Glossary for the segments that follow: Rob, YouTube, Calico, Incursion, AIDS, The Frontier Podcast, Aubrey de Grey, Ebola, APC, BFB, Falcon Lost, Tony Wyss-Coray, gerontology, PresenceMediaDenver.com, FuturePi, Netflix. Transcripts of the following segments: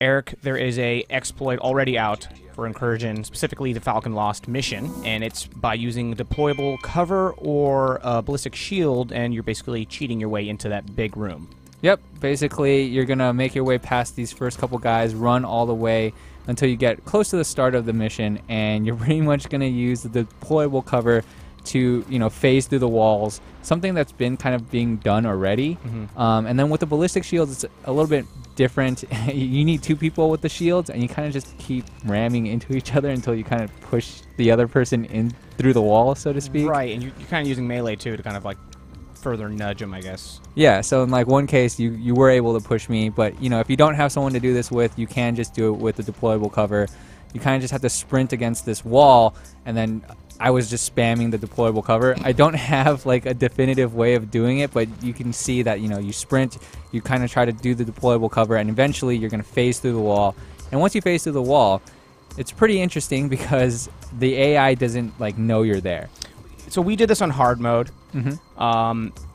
Eric, there is a exploit already out for Incursion, specifically the Falcon Lost mission, and it's by using deployable cover or a ballistic shield, and you're basically cheating your way into that big room. Yep, basically you're gonna make your way past these first couple guys, run all the way until you get close to the start of the mission, and you're pretty much gonna use the deployable cover to, you know, phase through the walls, something that's been kind of being done already. And then with the ballistic shields, it's a little bit different. You need two people with the shields, and you kind of just keep ramming into each other until you kind of push the other person in through the wall, so to speak. Right, and you're kind of using melee, too, to kind of, like, further nudge them, I guess. Yeah, so in, like, one case, you were able to push me, but, you know, if you don't have someone to do this with, you can just do it with the deployable cover. You kind of just have to sprint against this wall, and then I was just spamming the deployable cover. I don't have like a definitive way of doing it, but you can see that, you know, you sprint, you kind of try to do the deployable cover, and eventually you're going to phase through the wall. And once you phase through the wall, it's pretty interesting because the AI doesn't like know you're there. So we did this on hard mode.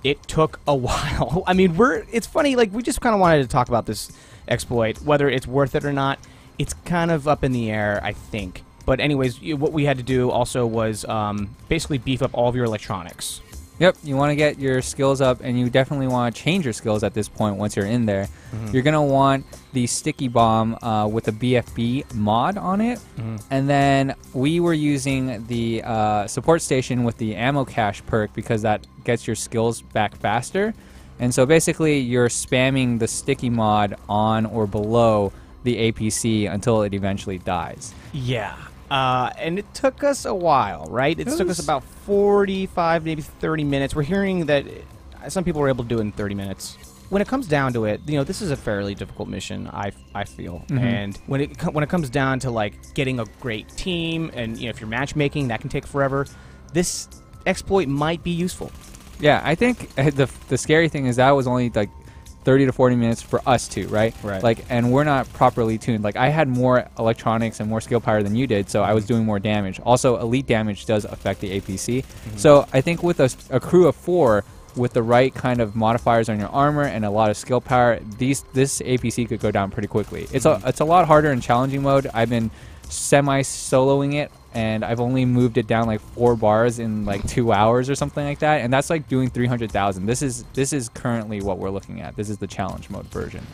It took a while. I mean, it's funny, like, we just kind of wanted to talk about this exploit, whether it's worth it or not. It's kind of up in the air, I think. But anyways, what we had to do also was basically beef up all of your electronics. Yep, you want to get your skills up, and you definitely want to change your skills at this point once you're in there. You're going to want the sticky bomb with the BFB mod on it. And then we were using the support station with the ammo cache perk because that gets your skills back faster. And so basically you're spamming the sticky mod on or below the APC until it eventually dies. Yeah. And it took us a while, right? It took us about 45, maybe 30 minutes. We're hearing that some people were able to do it in 30 minutes. When it comes down to it, you know, this is a fairly difficult mission, I feel. And when it comes down to, like, getting a great team and, you know, if you're matchmaking, that can take forever. This exploit might be useful. Yeah, I think the scary thing is that was only, like, 30 to 40 minutes for us too, right? Right. Like, and we're not properly tuned. Like, I had more electronics and more skill power than you did, so I was doing more damage. Also, elite damage does affect the APC. So I think with a crew of 4, with the right kind of modifiers on your armor and a lot of skill power, this APC could go down pretty quickly. It's a lot harder in challenging mode. I've been semi-soloing it, and I've only moved it down like 4 bars in like 2 hours or something like that, and that's like doing 300,000. This is currently what we're looking at. This is the challenge mode version.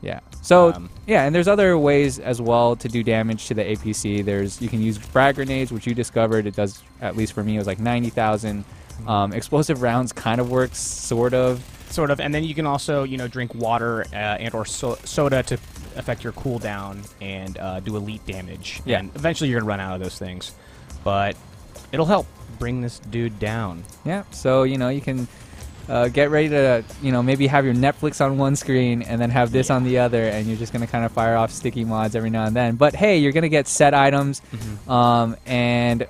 Yeah. So yeah, and there's other ways as well to do damage to the APC. You can use frag grenades, which you discovered it does. At least for me, it was like 90,000. Explosive rounds kind of works, sort of, and then you can also, you know, drink water and or soda to affect your cooldown and do elite damage. Yeah. And eventually you're gonna run out of those things, but it'll help bring this dude down. Yeah. So, you know, you can get ready to, you know, maybe have your Netflix on one screen and then have this on the other, and you're just gonna kind of fire off sticky mods every now and then. But hey, you're gonna get set items, and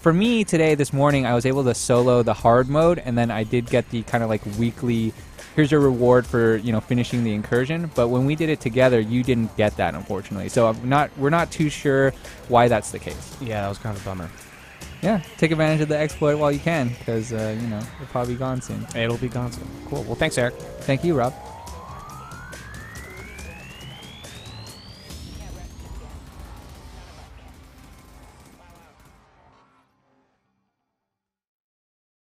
for me today, this morning, I was able to solo the hard mode, and then I did get the kind of like weekly, here's your reward for, you know, finishing the Incursion. But when we did it together, you didn't get that, unfortunately. So we're not too sure why that's the case. Yeah, that was kind of a bummer. Yeah, take advantage of the exploit while you can, because, you know, it'll probably be gone soon. It'll be gone soon. Cool. Well, thanks, Eric. Thank you, Rob.